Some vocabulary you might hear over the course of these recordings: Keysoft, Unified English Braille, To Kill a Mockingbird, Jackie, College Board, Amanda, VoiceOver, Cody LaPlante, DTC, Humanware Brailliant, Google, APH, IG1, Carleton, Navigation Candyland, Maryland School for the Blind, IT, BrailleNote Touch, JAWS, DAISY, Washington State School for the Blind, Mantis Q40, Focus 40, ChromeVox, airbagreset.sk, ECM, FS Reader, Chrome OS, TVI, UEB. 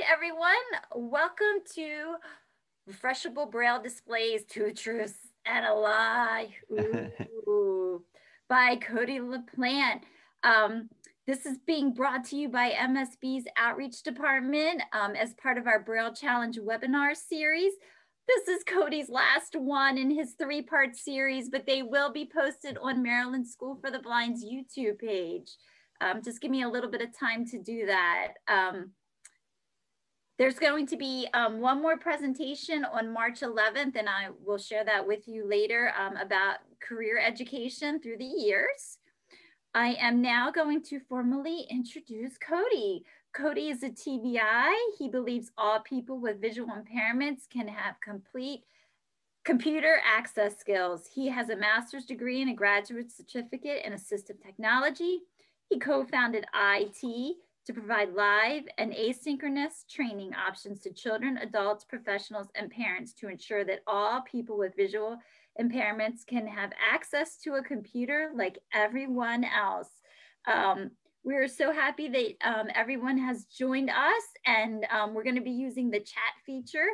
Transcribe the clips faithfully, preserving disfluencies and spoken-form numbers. right, everyone, welcome to Refreshable Braille Displays, Two Truths and a Lie, ooh, by Cody LaPlante. Um, this is being brought to you by M S B's Outreach Department um, as part of our Braille Challenge webinar series. This is Cody's last one in his three-part series, but they will be posted on Maryland School for the Blind's YouTube page. Um, just give me a little bit of time to do that. Um, there's going to be um, one more presentation on March eleventh, and I will share that with you later um, about career education through the years. I am now going to formally introduce Cody. Cody is a T B I. He believes all people with visual impairments can have complete computer access skills. He has a master's degree and a graduate certificate in assistive technology. He co-founded I T to provide live and asynchronous training options to children, adults, professionals, and parents to ensure that all people with visual impairments can have access to a computer like everyone else. Um, we are so happy that um, everyone has joined us, and um, we're gonna be using the chat feature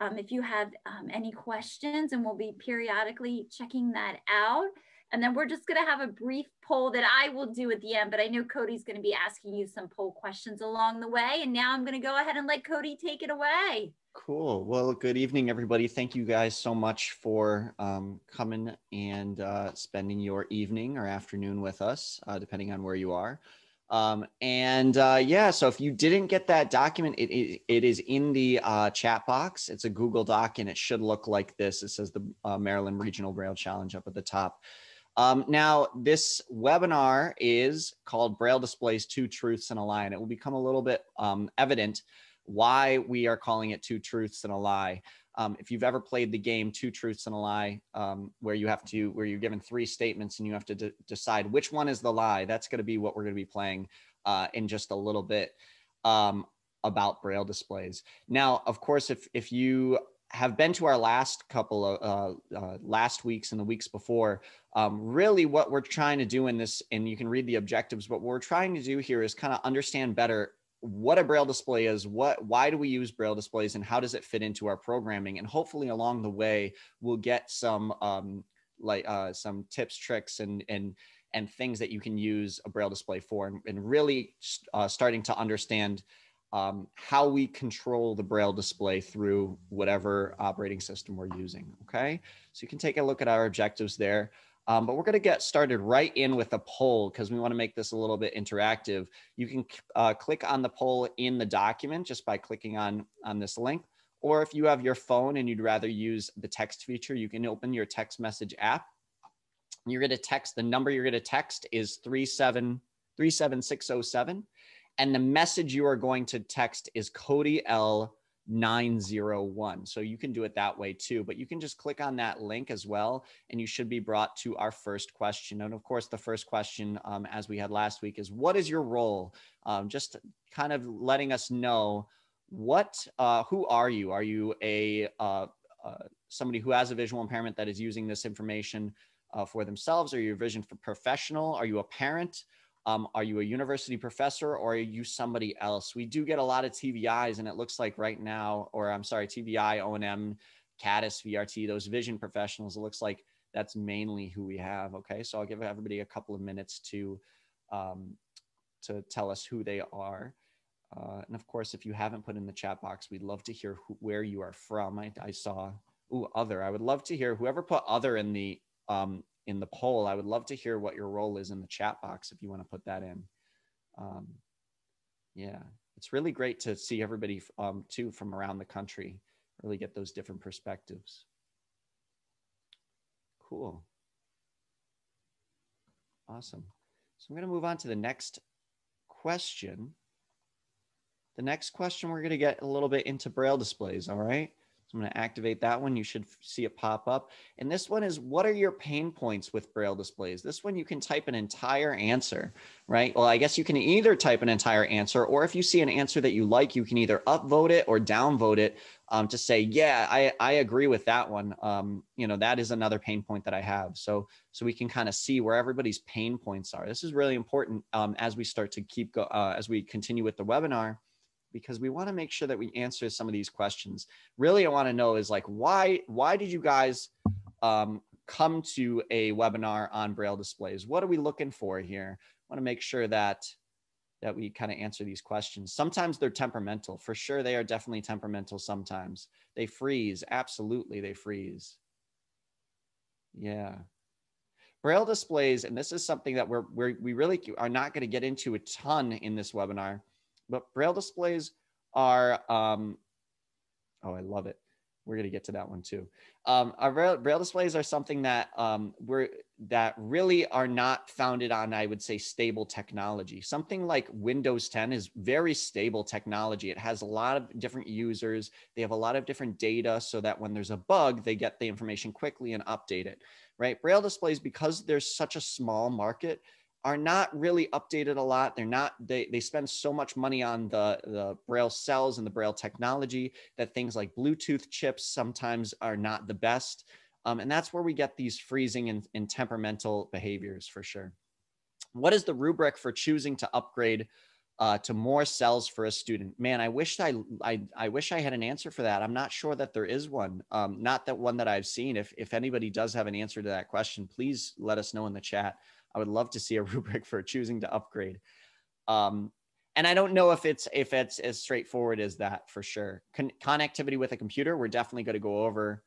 um, if you have um, any questions, and we'll be periodically checking that out. And then we're just going to have a brief poll that I will do at the end, but I know Cody's going to be asking you some poll questions along the way. And now I'm going to go ahead and let Cody take it away. Cool. Well, good evening, everybody. Thank you guys so much for um, coming and uh, spending your evening or afternoon with us, uh, depending on where you are. Um, and uh, yeah, so if you didn't get that document, it, it, it is in the uh, chat box. It's a Google Doc, and it should look like this. It says the uh, Maryland Regional Braille Challenge up at the top. Um, now, this webinar is called Braille Displays, Two Truths and a Lie, and it will become a little bit um, evident why we are calling it Two Truths and a Lie. Um, if you've ever played the game Two Truths and a Lie, um, where you have to, where you're given three statements and you have to de- decide which one is the lie, that's going to be what we're going to be playing uh, in just a little bit um, about Braille displays. Now, of course, if, if you have been to our last couple of uh, uh, last weeks and the weeks before, um, really what we're trying to do in this, and you can read the objectives, but what we're trying to do here is kind of understand better what a Braille display is, what, why do we use Braille displays, and how does it fit into our programming? And hopefully along the way, we'll get some um, like uh, some tips, tricks, and and and things that you can use a Braille display for, and, and really uh, starting to understand Um, how we control the Braille display through whatever operating system we're using, okay? So you can take a look at our objectives there, um, but we're gonna get started right in with a poll because we wanna make this a little bit interactive. You can uh, click on the poll in the document just by clicking on, on this link, or if you have your phone and you'd rather use the text feature, you can open your text message app. You're gonna text, the number you're gonna text is three seven three seven six oh seven. And the message you are going to text is Cody L nine oh one. So you can do it that way too, but you can just click on that link as well, and you should be brought to our first question. And of course, the first question, um, as we had last week, is what is your role? Um, just kind of letting us know what, uh, who are you? Are you a uh, uh, somebody who has a visual impairment that is using this information uh, for themselves? Are you a vision for professional? Are you a parent? Um, are you a university professor, or are you somebody else? We do get a lot of T V Is, and it looks like right now, or I'm sorry, T V I, O and M, C A D I S, V R T, those vision professionals, it looks like that's mainly who we have, okay? So I'll give everybody a couple of minutes to, um, to tell us who they are. Uh, and of course, if you haven't put in the chat box, we'd love to hear who, where you are from. I, I saw, ooh, other. I would love to hear whoever put other in the, um, in the poll. I would love to hear what your role is in the chat box if you want to put that in. Um, yeah, it's really great to see everybody um, too from around the country, really get those different perspectives. Cool. Awesome. So I'm going to move on to the next question. The next question, we're going to get a little bit into Braille displays, all right? So I'm going to activate that one. You should see it pop up. And this one is, what are your pain points with Braille displays? This one, you can type an entire answer, right? Well, I guess you can either type an entire answer, or if you see an answer that you like, you can either upvote it or downvote it um, to say, yeah, I, I agree with that one. Um, you know, that is another pain point that I have. So, so we can kind of see where everybody's pain points are. This is really important um, as we start to keep, go uh, as we continue with the webinar, because we want to make sure that we answer some of these questions. Really, I want to know is like, why, why did you guys um, come to a webinar on Braille displays? What are we looking for here? I want to make sure that, that we kind of answer these questions. Sometimes they're temperamental. For sure, they are definitely temperamental sometimes. They freeze. Absolutely, they freeze. Yeah. Braille displays, and this is something that we're, we're, we really are not going to get into a ton in this webinar, but Braille displays are, um, oh, I love it. We're going to get to that one too. Um, our Braille, Braille displays are something that um, we're, that really are not founded on, I would say, stable technology. Something like Windows ten is very stable technology. It has a lot of different users. They have a lot of different data so that when there's a bug, they get the information quickly and update it, right? Braille displays, because there's such a small market, are not really updated a lot. They're not, they, they spend so much money on the, the Braille cells and the Braille technology that things like Bluetooth chips sometimes are not the best. Um, and that's where we get these freezing and, and temperamental behaviors for sure. What is the rubric for choosing to upgrade uh, to more cells for a student? Man, I wish I, I, I wish I had an answer for that. I'm not sure that there is one, um, not that one that I've seen. If, if anybody does have an answer to that question, please let us know in the chat. I would love to see a rubric for choosing to upgrade. Um, and I don't know if it's, if it's as straightforward as that for sure. Con connectivity with a computer, we're definitely going to go over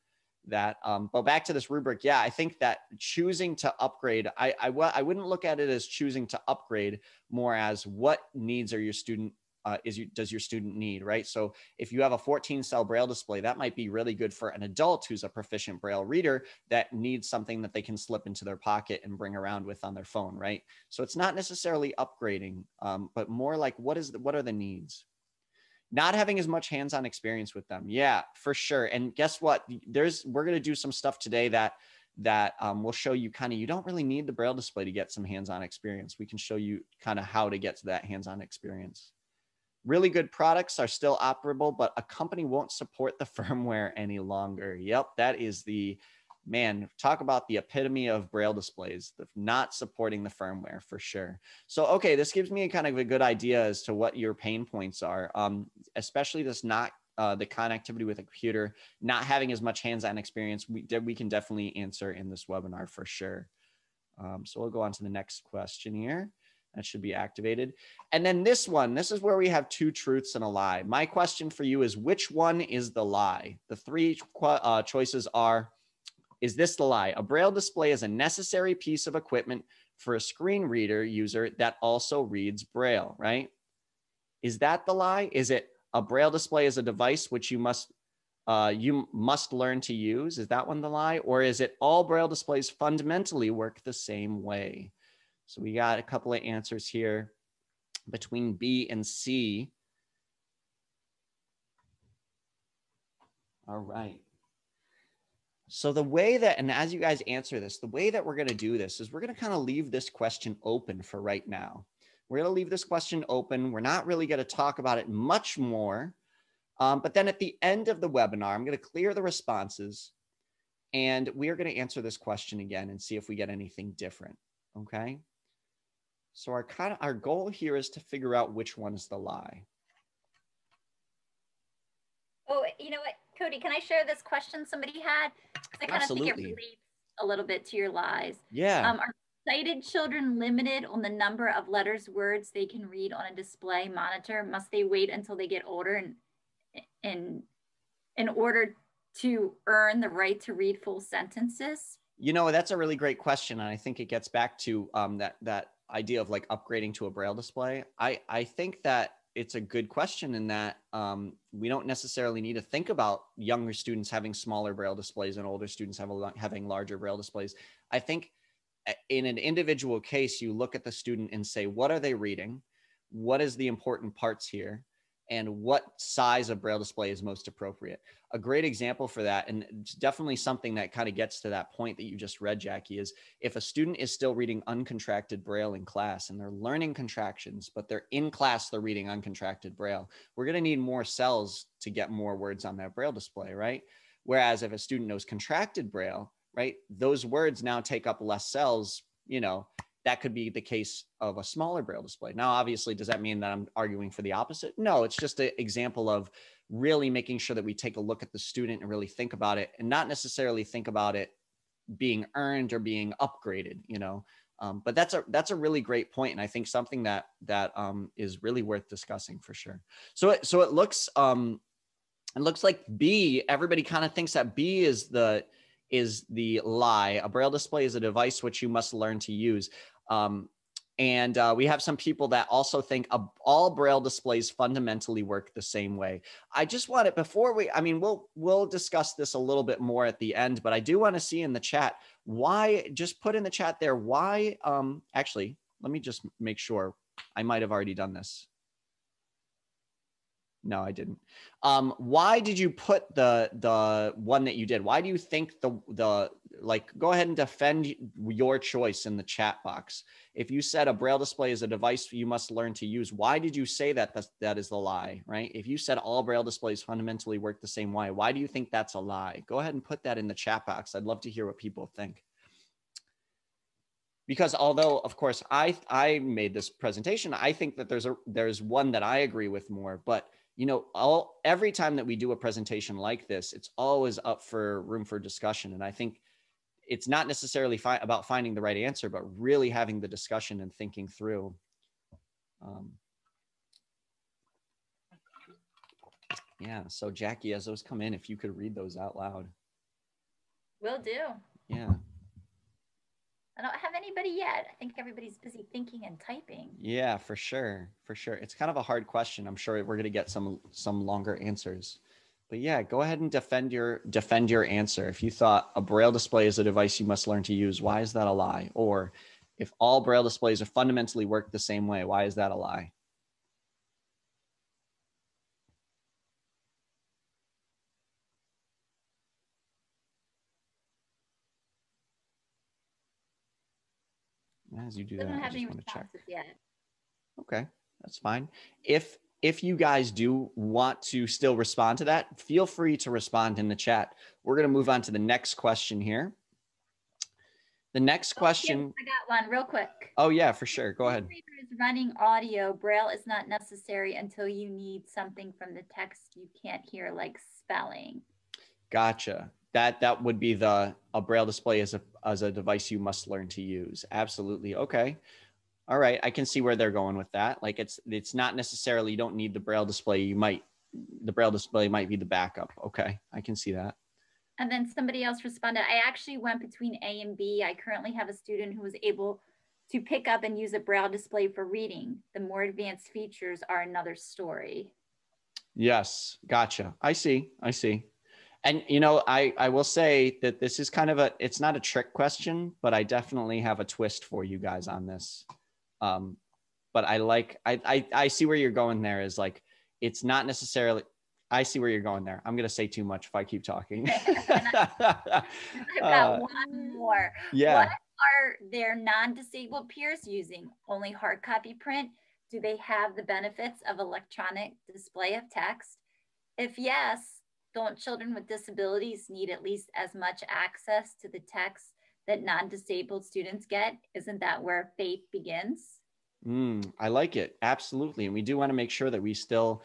that. Um, but back to this rubric, yeah, I think that choosing to upgrade, I, I, I wouldn't look at it as choosing to upgrade, more as what needs are your student, uh, is you, does your student need, right? So if you have a fourteen cell Braille display, that might be really good for an adult who's a proficient Braille reader that needs something that they can slip into their pocket and bring around with on their phone, right? So it's not necessarily upgrading, um, but more like what is the, what are the needs? Not having as much hands-on experience with them. Yeah, for sure. And guess what? There's, we're going to do some stuff today that that um, will show you kind of, you don't really need the Braille display to get some hands-on experience. We can show you kind of how to get to that hands-on experience. Really good products are still operable, but a company won't support the firmware any longer. Yep, that is the, man, talk about the epitome of Braille displays, the not supporting the firmware for sure. So, okay, this gives me kind of a good idea as to what your pain points are, um, especially this not, uh, the connectivity with a computer, not having as much hands-on experience, we, we can definitely answer in this webinar for sure. Um, so we'll go on to the next question here. That should be activated. And then this one, this is where we have two truths and a lie. My question for you is, which one is the lie? The three uh, choices are, is this the lie? A Braille display is a necessary piece of equipment for a screen reader user that also reads Braille, right? Is that the lie? Is it a Braille display is a device which you must Uh, you must learn to use? Is that one the lie? Or is it all Braille displays fundamentally work the same way? So we got a couple of answers here between B and C. All right. So the way that, and as you guys answer this, the way that we're going to do this is we're going to kind of leave this question open for right now. We're going to leave this question open. We're not really going to talk about it much more. Um, but then at the end of the webinar, I'm going to clear the responses and we are going to answer this question again and see if we get anything different. Okay. So our kind of our goal here is to figure out which one is the lie. Oh, you know what, Cody? Can I share this question somebody had? I kind Absolutely. Of think it relates a little bit to your lies. Yeah. Um, are sighted children limited on the number of letters, words they can read on a display monitor? Must they wait until they get older and in in order to earn the right to read full sentences? You know, that's a really great question. And I think it gets back to um, that, that idea of like upgrading to a Braille display. I, I think that it's a good question in that um, we don't necessarily need to think about younger students having smaller Braille displays and older students have a, having larger Braille displays. I think in an individual case, you look at the student and say, what are they reading? What is the important parts here? And what size of Braille display is most appropriate? A great example for that, and it's definitely something that kind of gets to that point that you just read, Jackie, is if a student is still reading uncontracted Braille in class and they're learning contractions, but they're in class, they're reading uncontracted Braille, we're gonna need more cells to get more words on that Braille display, right? Whereas if a student knows contracted Braille, right, those words now take up less cells, you know, that could be the case of a smaller Braille display. Now, obviously, does that mean that I'm arguing for the opposite? No, it's just an example of really making sure that we take a look at the student and really think about it, and not necessarily think about it being earned or being upgraded, you know. Um, but that's a that's a really great point, and I think something that that um, is really worth discussing for sure. So it, so it looks um, it looks like B. Everybody kind of thinks that B is the is the lie. A Braille display is a device which you must learn to use. Um, and uh, we have some people that also think uh, all Braille displays fundamentally work the same way. I just want it before we, I mean, we'll we'll discuss this a little bit more at the end, but I do want to see in the chat, why, just put in the chat there, why, um, actually, let me just make sure, I might have already done this. No, I didn't. Um, why did you put the the one that you did? Why do you think the the like? Go ahead and defend your choice in the chat box. If you said a Braille display is a device you must learn to use, why did you say that that, that is the lie, right? If you said all Braille displays fundamentally work the same way, why do you think that's a lie? Go ahead and put that in the chat box. I'd love to hear what people think. Because although, of course, I I made this presentation, I think that there's a there's one that I agree with more, but you know, all, every time that we do a presentation like this, it's always up for room for discussion. And I think it's not necessarily fi about finding the right answer, but really having the discussion and thinking through. Um, yeah, so Jackie, as those come in, if you could read those out loud. Will do. Yeah. I don't have anybody yet. I think everybody's busy thinking and typing. Yeah, for sure. For sure. It's kind of a hard question. I'm sure we're going to get some some longer answers. But yeah, go ahead and defend your defend your answer. If you thought a Braille display is a device you must learn to use, why is that a lie? Or if all Braille displays are fundamentally work the same way, why is that a lie? As you do that, I just want to check. Okay, that's fine. If if you guys do want to still respond to that, feel free to respond in the chat. We're going to move on to the next question here. The next oh, question. Yes, I got one real quick. Oh yeah, for sure. Go ahead. Is running audio. Braille is not necessary until you need something from the text you can't hear, like spelling. Gotcha. That that would be the a Braille display as a as a device you must learn to use. Absolutely. Okay. All right. I can see where they're going with that. Like it's it's not necessarily you don't need the Braille display. You might the Braille display might be the backup. Okay. I can see that. And then somebody else responded, I actually went between A and B. I currently have a student who was able to pick up and use a Braille display for reading. The more advanced features are another story. Yes. Gotcha. I see. I see. And, you know, I, I will say that this is kind of a, it's not a trick question, but I definitely have a twist for you guys on this. Um, but I like, I, I, I see where you're going there is like, it's not necessarily, I see where you're going there. I'm going to say too much if I keep talking. I've got one more. Yeah. What are their non-disabled peers using? Only hard copy print? Do they have the benefits of electronic display of text? If yes, don't children with disabilities need at least as much access to the text that non-disabled students get? Isn't that where faith begins? Mm, I like it. Absolutely. And we do want to make sure that we still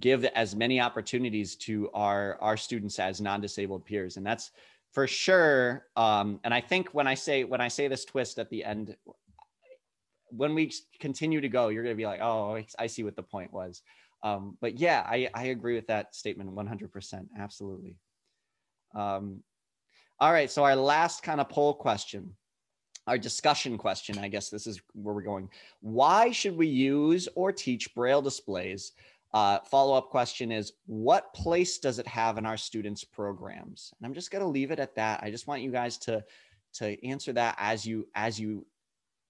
give as many opportunities to our, our students as non-disabled peers. And that's for sure. Um, and I think when I say, when I say this twist at the end, when we continue to go, you're going to be like, oh, I see what the point was. Um, but yeah, I, I agree with that statement one hundred percent. Absolutely. Um, all right. So our last kind of poll question, our discussion question, I guess this is where we're going. Why should we use or teach Braille displays? Uh, follow-up question is, what place does it have in our students' programs? And I'm just going to leave it at that. I just want you guys to, to answer that as you, as you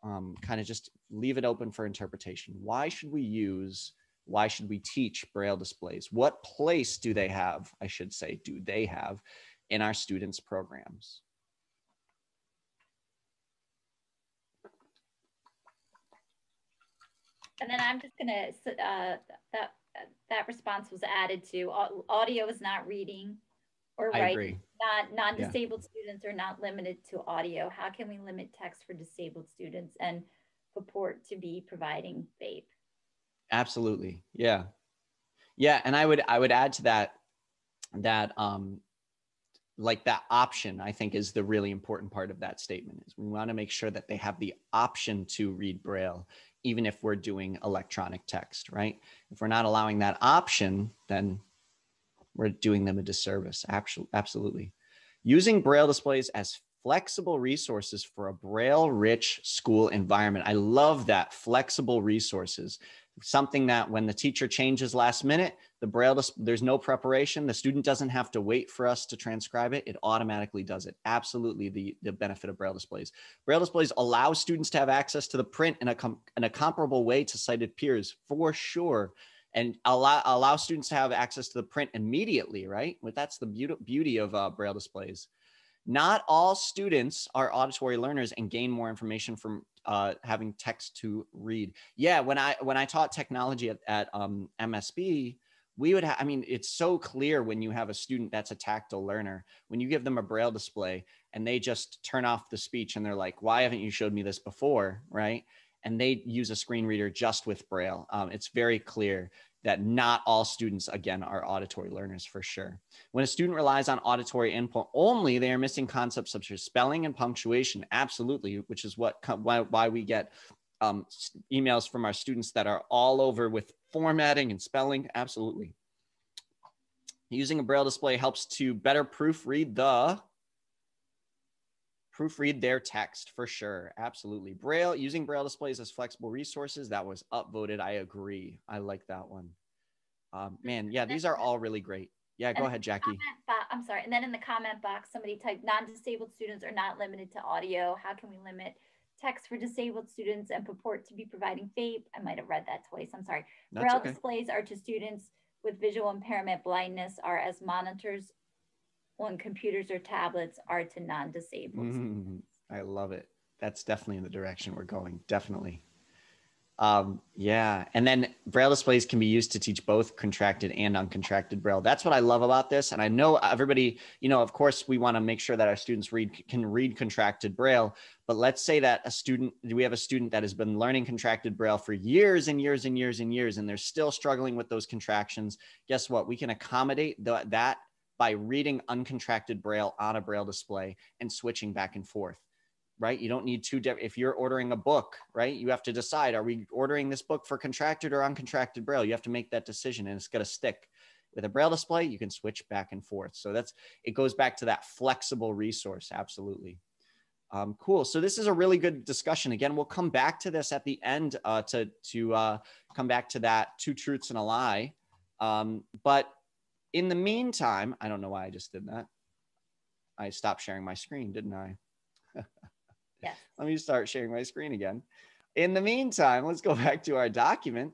um, kind of just leave it open for interpretation. Why should we use Why should we teach Braille displays? What place do they have, I should say, do they have in our students' programs? And then I'm just gonna, uh, that, that response was added to, audio is not reading or writing. I agree. non, non-disabled yeah. students are not limited to audio. How can we limit text for disabled students and purport to be providing V A P E? Absolutely. Yeah. Yeah. And I would, I would add to that, that um, like that option, I think, is the really important part of that statement. Is we want to make sure that they have the option to read Braille, even if we're doing electronic text, right? If we're not allowing that option, then we're doing them a disservice. Absolutely. Using Braille displays as flexible resources for a Braille-rich school environment. I love that, flexible resources. Something that when the teacher changes last minute, the Braille, there's no preparation. The student doesn't have to wait for us to transcribe it. It automatically does it. Absolutely the, the benefit of Braille displays. Braille displays allow students to have access to the print in a, com in a comparable way to sighted peers, for sure. And allow, allow students to have access to the print immediately, right? But that's the beauty, beauty of uh, Braille displays. Not all students are auditory learners and gain more information from uh, having text to read. Yeah, when I when I taught technology at, at um, M S B, we would have, I mean, it's so clear when you have a student that's a tactile learner, when you give them a Braille display and they just turn off the speech and they're like, why haven't you showed me this before, right? And they use a screen reader just with Braille. Um, it's very clear that not all students, again, are auditory learners, for sure. When a student relies on auditory input only, they are missing concepts such as spelling and punctuation, absolutely, which is what why, why we get um, emails from our students that are all over with formatting and spelling, absolutely. Using a Braille display helps to better proofread the, proofread their text, for sure, absolutely. Braille, using Braille displays as flexible resources, that was upvoted, I agree. I like that one. Um, man, yeah, these are all really great. Yeah, go ahead, Jackie. I'm sorry, and then in the comment box, somebody typed, non-disabled students are not limited to audio. How can we limit text for disabled students and purport to be providing V A P E? I might've read that twice, I'm sorry. That's Braille okay. displays are to students with visual impairment, blindness, are as monitors on computers or tablets are to non-disabled. Mm, I love it. That's definitely in the direction we're going, definitely. Um, yeah, and then Braille displays can be used to teach both contracted and uncontracted Braille. That's what I love about this. And I know everybody, you know, of course we wanna make sure that our students read can read contracted Braille, but let's say that a student, we have a student that has been learning contracted Braille for years and years and years and years, and they're still struggling with those contractions. Guess what? We can accommodate the, that by reading uncontracted Braille on a Braille display and switching back and forth, right? You don't need two, if you're ordering a book, right? You have to decide, are we ordering this book for contracted or uncontracted Braille? You have to make that decision and it's gonna stick. With a Braille display, you can switch back and forth. So that's, it goes back to that flexible resource, absolutely. Um, cool, so this is a really good discussion. Again, we'll come back to this at the end uh, to, to uh, come back to that two truths and a lie, um, but in the meantime, I don't know why I just did that. I stopped sharing my screen, didn't I? Yeah. Let me start sharing my screen again. In the meantime, let's go back to our document.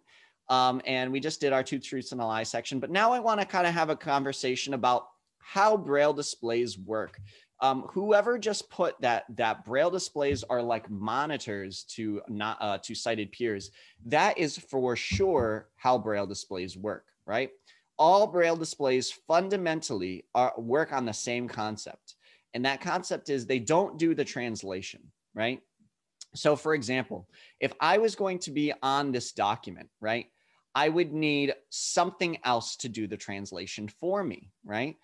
Um, and we just did our two truths and a lie section, but now I want to kind of have a conversation about how Braille displays work. Um, whoever just put that that Braille displays are like monitors to not uh, to sighted peers, that is for sure how Braille displays work, right? All Braille displays fundamentally are, work on the same concept. And that concept is they don't do the translation, right? So for example, if I was going to be on this document, right, I would need something else to do the translation for me, right?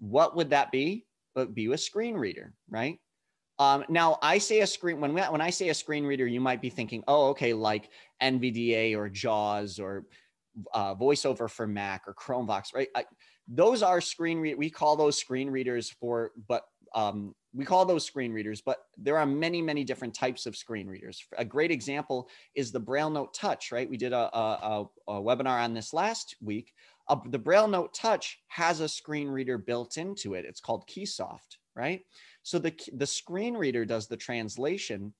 What would that be? It would be a screen reader, right? Um, now I say a screen, when, we, when I say a screen reader, you might be thinking, oh, okay, like N V D A or JAWS or Uh, VoiceOver for Mac or ChromeVox, right? I, those are screen read. We call those screen readers for, but um, we call those screen readers. But there are many, many different types of screen readers. A great example is the BrailleNote Touch, right? We did a, a, a webinar on this last week. Uh, the BrailleNote Touch has a screen reader built into it. It's called Keysoft, right? So the the screen reader does the translation,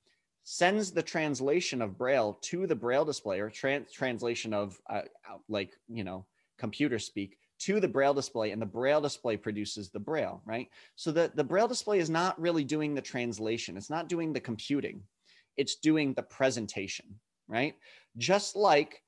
sends the translation of Braille to the Braille display, or trans translation of uh, like, you know, computer speak to the Braille display, and the Braille display produces the Braille, right? So the, the Braille display is not really doing the translation. It's not doing the computing. It's doing the presentation, right? Just like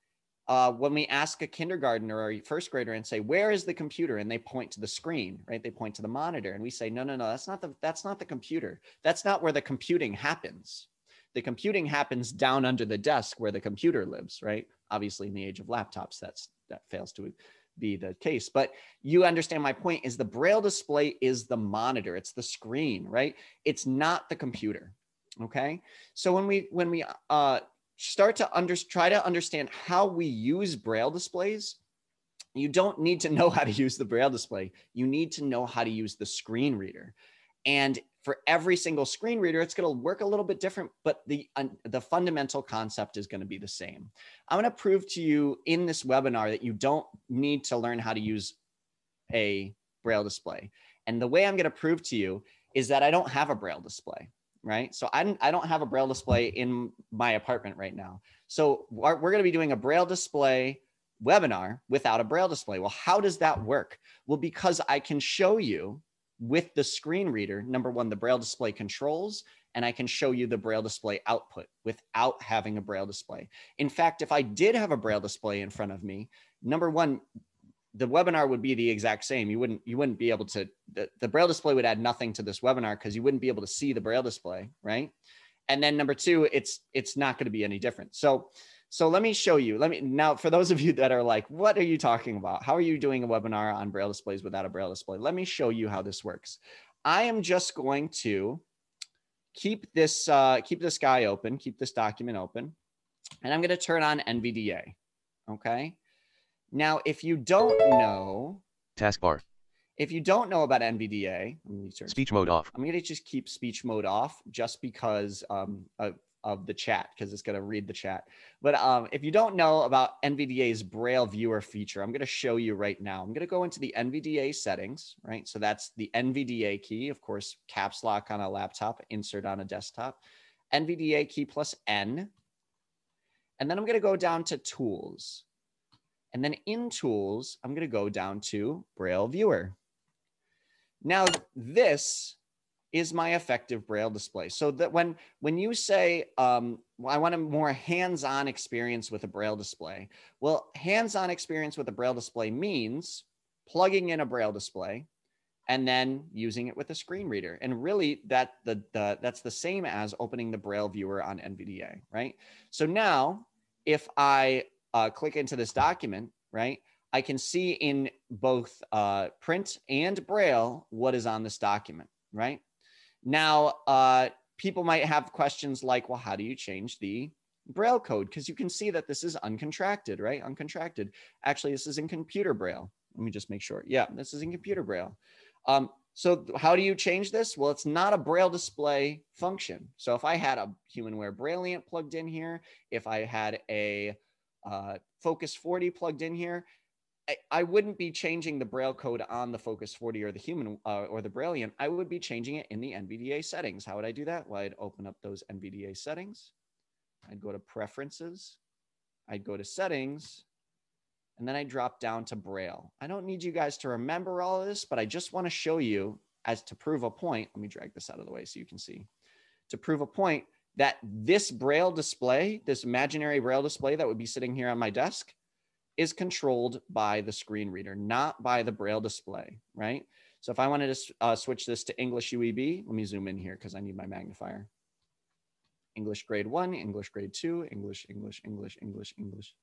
Uh, when we ask a kindergartner or a first grader and say, where is the computer? And they point to the screen, right? They point to the monitor, and we say, no, no, no, that's not the, that's not the computer. That's not where the computing happens. The computing happens down under the desk where the computer lives, right? Obviously in the age of laptops, that's, that fails to be the case. But you understand my point is the Braille display is the monitor. It's the screen, right? It's not the computer, okay? So when we, when we, uh, start to under, try to understand how we use Braille displays. You don't need to know how to use the Braille display. You need to know how to use the screen reader. And for every single screen reader, it's going to work a little bit different, but the, uh, the fundamental concept is going to be the same. I'm going to prove to you in this webinar that you don't need to learn how to use a Braille display. And the way I'm going to prove to you is that I don't have a Braille display. Right? So I I don't have a Braille display in my apartment right now. So we're going to be doing a Braille display webinar without a Braille display. Well, how does that work? Well, because I can show you with the screen reader, number one, the Braille display controls, and I can show you the Braille display output without having a Braille display. In fact, if I did have a Braille display in front of me, number one, the webinar would be the exact same. You wouldn't, you wouldn't be able to, the, the Braille display would add nothing to this webinar because you wouldn't be able to see the Braille display, right? And then number two, it's, it's not going to be any different. So, so let me show you, let me, now for those of you that are like, what are you talking about? How are you doing a webinar on Braille displays without a Braille display? Let me show you how this works. I am just going to keep this, uh, keep this guy open, keep this document open, and I'm going to turn on N V D A, okay? Now, if you don't know, taskbar. If you don't know about N V D A, let me search. Speech mode off. I'm going to just keep speech mode off just because um, of, of the chat, because it's going to read the chat. But um, if you don't know about N V D A's Braille viewer feature, I'm going to show you right now. I'm going to go into the N V D A settings, right? So that's the N V D A key, of course, caps lock on a laptop, insert on a desktop, N V D A key plus N. And then I'm going to go down to tools. And then in tools, I'm going to go down to Braille viewer. Now, this is my effective Braille display. So that when, when you say, um, well, I want a more hands-on experience with a Braille display. Well, hands-on experience with a Braille display means plugging in a Braille display and then using it with a screen reader. And really that the, the that's the same as opening the Braille viewer on N V D A, right? So now if I Uh, click into this document, right? I can see in both uh, print and Braille what is on this document, right? Now, uh, people might have questions like, well, how do you change the Braille code? Because you can see that this is uncontracted, right? Uncontracted. Actually, this is in computer Braille. Let me just make sure. Yeah, this is in computer Braille. Um, so how do you change this? Well, it's not a Braille display function. So if I had a Humanware Brailliant plugged in here, if I had a Uh, Focus forty plugged in here, I, I wouldn't be changing the Braille code on the Focus forty or the human uh, or the Brailliant. I would be changing it in the N V D A settings. How would I do that? Well, I'd open up those N V D A settings. I'd go to preferences. I'd go to settings. And then I drop down to Braille. I don't need you guys to remember all of this, but I just want to show you as to prove a point. Let me drag this out of the way so you can see. To prove a point, that this Braille display, this imaginary Braille display that would be sitting here on my desk is controlled by the screen reader, not by the Braille display, right? So if I wanted to uh, switch this to English U E B, let me zoom in here because I need my magnifier. English grade one, English grade two, English, English, English, English, English.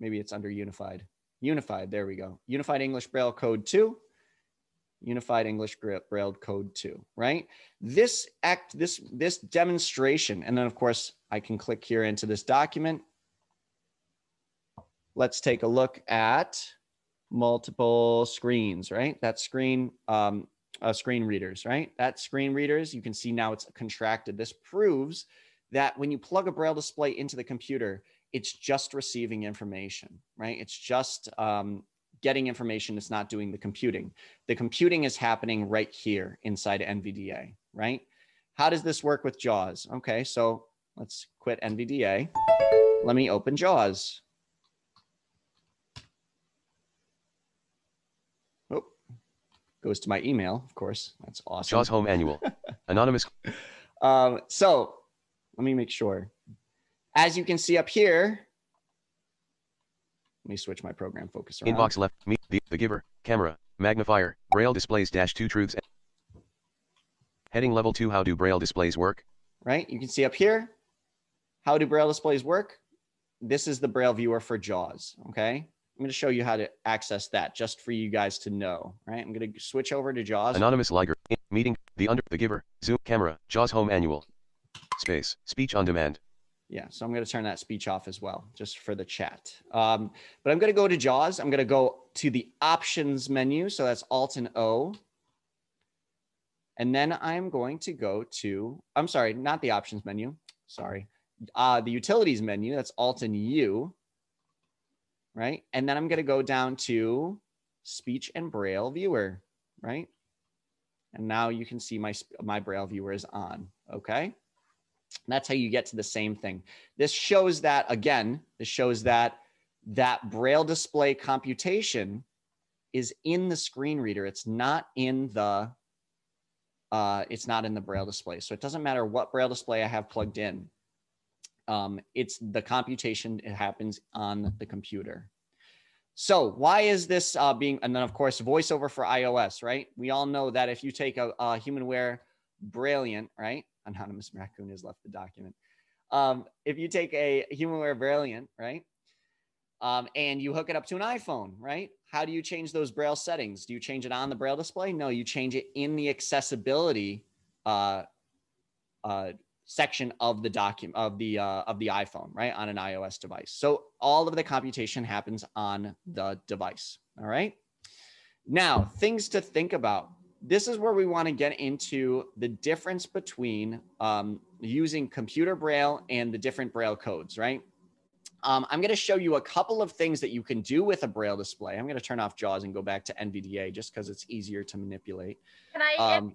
Maybe it's under unified. Unified, there we go. Unified English Braille code two. Unified English Braille code two, right? This act, this, this demonstration, and then of course I can click here into this document. Let's take a look at multiple screens, right? That screen, um, uh, screen readers, right? That screen readers, you can see now it's contracted. This proves that when you plug a Braille display into the computer, it's just receiving information, right? It's just, um, getting information. It's not doing the computing. The computing is happening right here inside N V D A, right? How does this work with JAWS? Okay, so let's quit N V D A. Let me open JAWS. Oh, goes to my email, of course. That's awesome. JAWS Home Manual, anonymous. Um, so let me make sure. As you can see up here, Let me switch my program focus around. Inbox left, me, the, the giver, camera, magnifier, braille displays dash two truths. Heading level two, how do braille displays work? Right, you can see up here, how do braille displays work? This is the braille viewer for JAWS, okay? I'm going to show you how to access that just for you guys to know, right? I'm going to switch over to JAWS. Anonymous Liger, meeting, the under, the giver, Zoom, camera, JAWS home manual, space, speech on demand. Yeah, so I'm going to turn that speech off as well, just for the chat. Um, but I'm going to go to JAWS. I'm going to go to the options menu. So that's Alt and O. And then I'm going to go to, I'm sorry, not the options menu. Sorry, uh, the utilities menu. That's Alt and U. Right? And then I'm going to go down to speech and braille viewer, right? And now you can see my, my braille viewer is on, okay? And that's how you get to the same thing. This shows that, again, this shows that that braille display computation is in the screen reader. It's not in the, uh, it's not in the braille display. So it doesn't matter what braille display I have plugged in. Um, it's the computation, it happens on the computer. So why is this uh, being, and then of course, VoiceOver for iOS, right? We all know that if you take a, a Humanware Brailliant, right? Anonymous Raccoon has left the document. Um, if you take a Humanware Brailliant, right? Um, and you hook it up to an iPhone, right? How do you change those braille settings? Do you change it on the braille display? No, you change it in the accessibility uh, uh, section of the document of the uh, of the iPhone, right, on an iOS device. So all of the computation happens on the device. All right. Now, things to think about. This is where we want to get into the difference between um, using computer braille and the different braille codes. Right. Um, I'm going to show you a couple of things that you can do with a braille display. I'm going to turn off JAWS and go back to N V D A just because it's easier to manipulate. Can I um,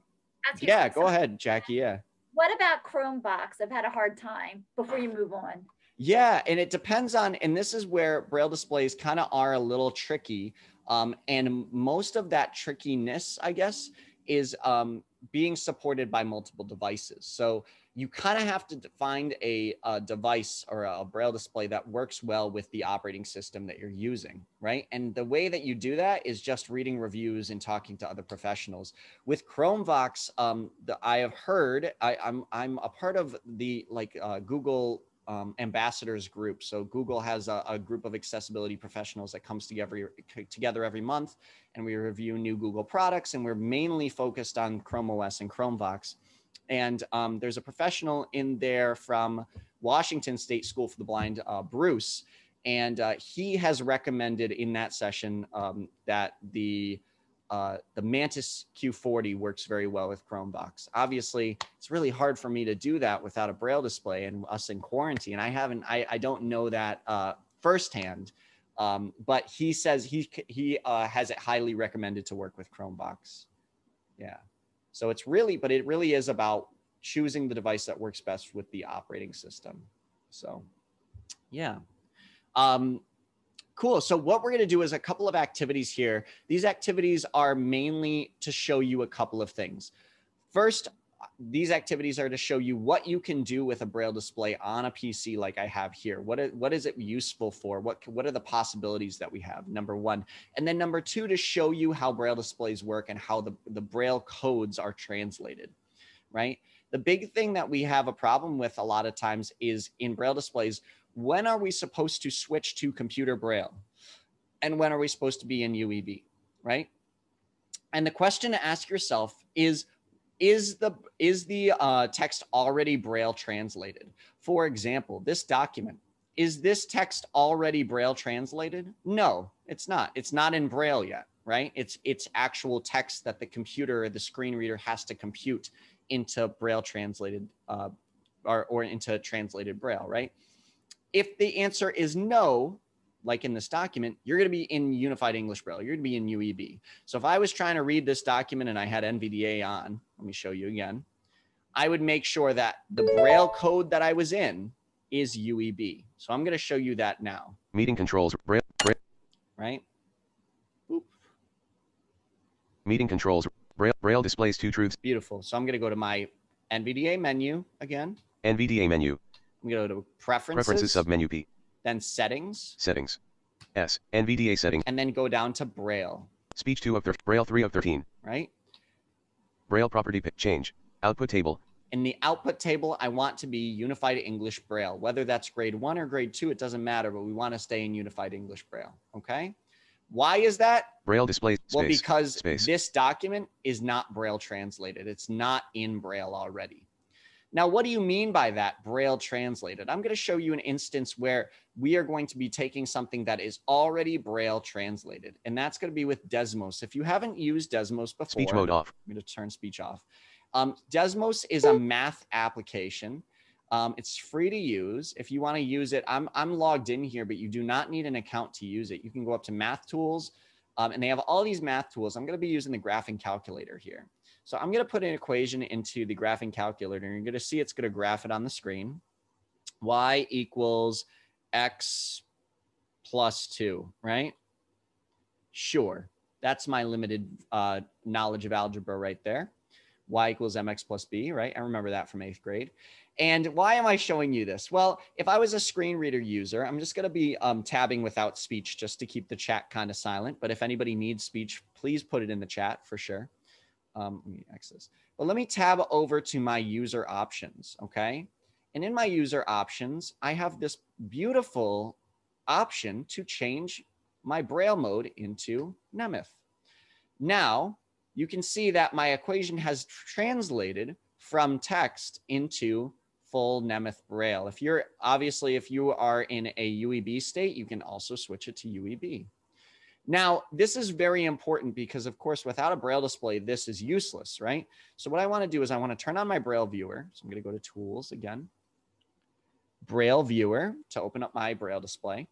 ask you? Yeah, go ahead, Jackie. Yeah. What about ChromeVox? I've had a hard time before you move on. Yeah, and it depends on, and this is where braille displays kind of are a little tricky. Um, and most of that trickiness, I guess, is um, being supported by multiple devices. So you kind of have to find a, a device or a braille display that works well with the operating system that you're using, right? And the way that you do that is just reading reviews and talking to other professionals. With ChromeVox, um, the, I have heard, I, I'm, I'm a part of the like uh, Google um, ambassadors group. So Google has a, a group of accessibility professionals that comes together, together every month, and we review new Google products, and we're mainly focused on Chrome O S and ChromeVox. And um, there's a professional in there from Washington State School for the Blind, uh, Bruce, and uh, he has recommended in that session um, that the uh, the Mantis Q forty works very well with ChromeVox. Obviously, it's really hard for me to do that without a braille display and us in quarantine. I haven't, I, I don't know that uh, firsthand, um, but he says he he uh, has it highly recommended to work with ChromeVox. Yeah. So it's really, but it really is about choosing the device that works best with the operating system. So yeah, um, cool. So what we're gonna do is a couple of activities here. These activities are mainly to show you a couple of things. First, these activities are to show you what you can do with a braille display on a P C like I have here. What is, what is it useful for? What, what are the possibilities that we have, number one? And then number two, to show you how braille displays work and how the, the braille codes are translated, right? The big thing that we have a problem with a lot of times is in braille displays, when are we supposed to switch to computer braille? And when are we supposed to be in U E B, right? And the question to ask yourself is, Is the, is the uh, text already braille translated? For example, this document, is this text already braille translated? No, it's not. It's not in braille yet, right? It's, it's actual text that the computer or the screen reader has to compute into braille translated uh, or, or into translated braille, right? If the answer is no, like in this document, you're going to be in Unified English Braille. You're going to be in U E B. So if I was trying to read this document and I had N V D A on, let me show you again, I would make sure that the braille code that I was in is U E B. So I'm going to show you that now. Meeting controls, braille, braille. Right? Oop. Meeting controls, braille, braille displays two truths. Beautiful. So I'm going to go to my N V D A menu again. N V D A menu. I'm going to go to preferences. Preferences submenu P. Then settings. Settings. S, N V D A settings. And then go down to Braille. Speech two of thirteen, Braille three of thirteen. Right? Braille property change. Output table. In the output table, I want to be Unified English Braille. Whether that's grade one or grade two, it doesn't matter, but we want to stay in Unified English Braille. Okay? Why is that? Braille display space. Well, because space. This document is not Braille translated. It's not in Braille already. Now, what do you mean by that, Braille translated? I'm going to show you an instance where we are going to be taking something that is already Braille translated, and that's going to be with Desmos. If you haven't used Desmos before, speech mode off. I'm going to turn speech off. Um, Desmos is a math application. Um, it's free to use. If you want to use it, I'm, I'm logged in here, but you do not need an account to use it. You can go up to math tools, um, and they have all these math tools. I'm going to be using the graphing calculator here. So I'm going to put an equation into the graphing calculator, and you're going to see it's going to graph it on the screen. Y equals X plus two, right? Sure. That's my limited uh, knowledge of algebra right there. Y equals M X plus B, right? I remember that from eighth grade. And why am I showing you this? Well, if I was a screen reader user, I'm just going to be um, tabbing without speech just to keep the chat kind of silent. But if anybody needs speech, please put it in the chat for sure. Um, let me X this. But let me tab over to my user options, okay? And in my user options, I have this beautiful option to change my Braille mode into Nemeth. Now, you can see that my equation has translated from text into full Nemeth Braille. If you're, obviously, if you are in a U E B state, you can also switch it to U E B. Now, this is very important because, of course, without a Braille display, this is useless, right? So what I want to do is I want to turn on my Braille viewer. So I'm going to go to Tools again, Braille Viewer, to open up my Braille display.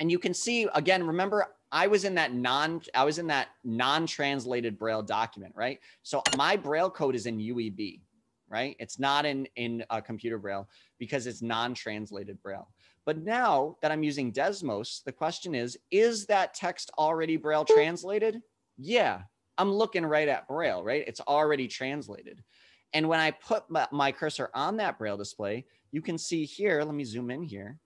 And you can see, again, remember, I was in that non, I was in that non-translated Braille document, right? So my Braille code is in U E B, right? It's not in, in uh, computer Braille because it's non-translated Braille. But now that I'm using Desmos, the question is, is that text already Braille translated? Yeah, I'm looking right at Braille, right? It's already translated. And when I put my, my cursor on that Braille display, you can see here, let me zoom in here.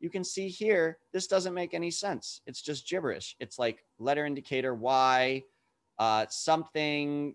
You can see here, this doesn't make any sense. It's just gibberish. It's like letter indicator Y, uh, something,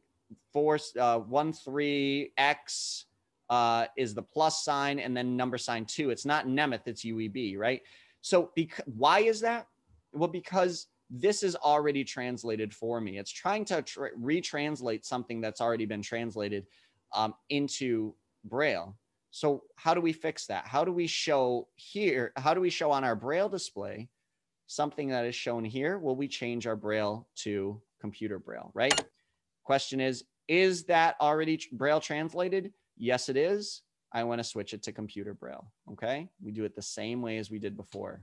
four, uh, one, three, X uh, is the plus sign, and then number sign two. It's not Nemeth, it's U E B, right? So why is that? Well, because this is already translated for me. It's trying to tra retranslate something that's already been translated um, into Braille. So how do we fix that? How do we show here? How do we show on our Braille display something that is shown here? Will we change our Braille to computer Braille, right? Question is, is that already Braille translated? Yes, it is. I want to switch it to computer Braille, okay? We do it the same way as we did before.